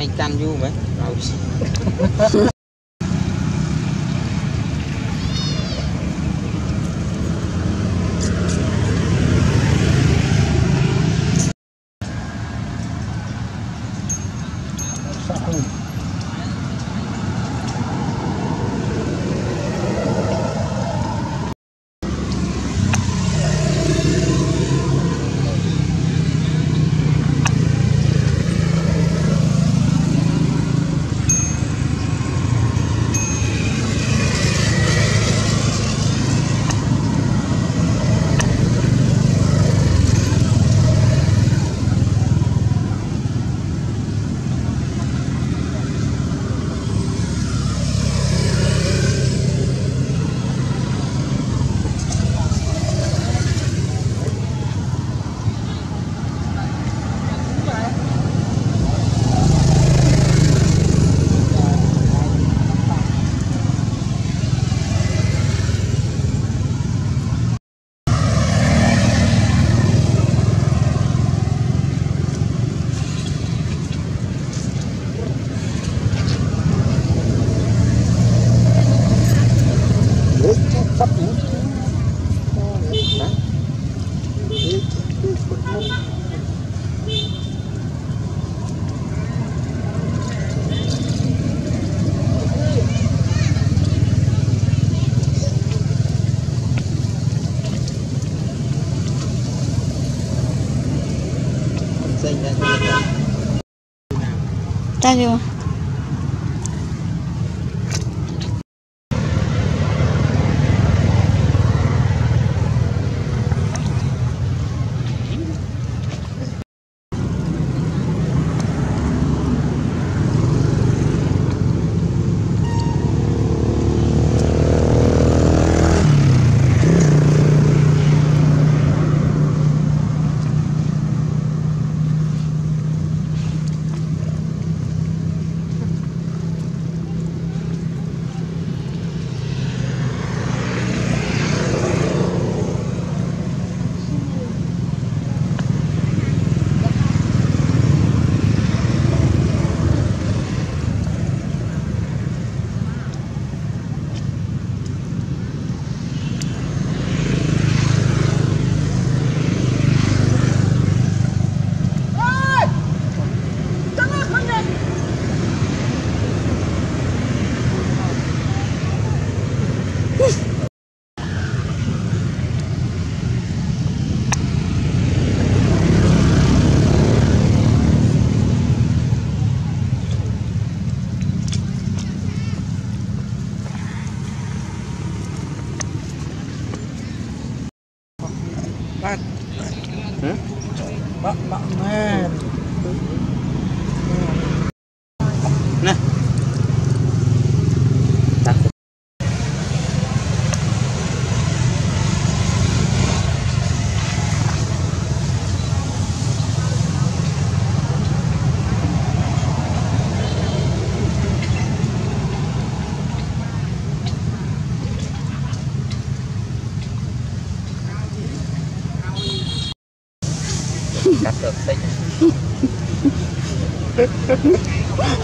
anh tan du vậy. Thank you. Cắt được xanh. Print 30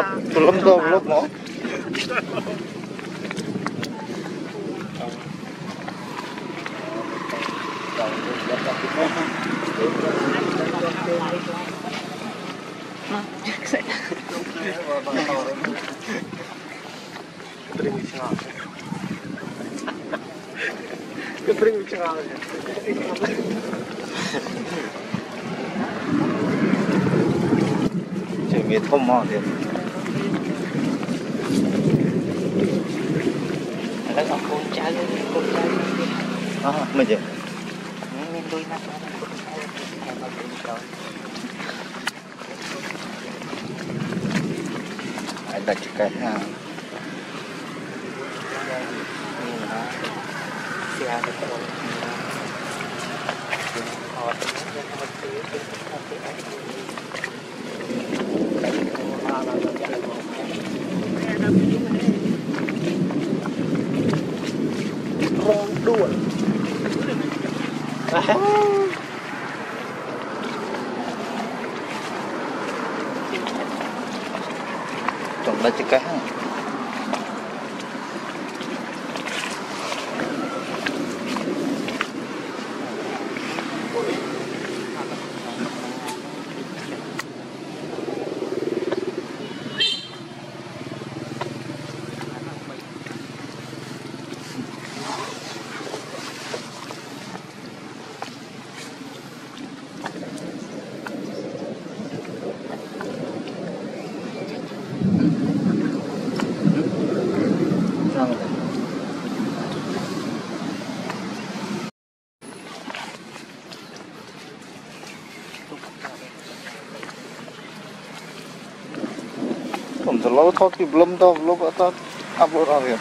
불렀어. Get home on it. That's a cool challenge. Ah, my dear. I bet you can have. Trong đó chứ cá Kalau tau tu belum tau belum atau apa lagi?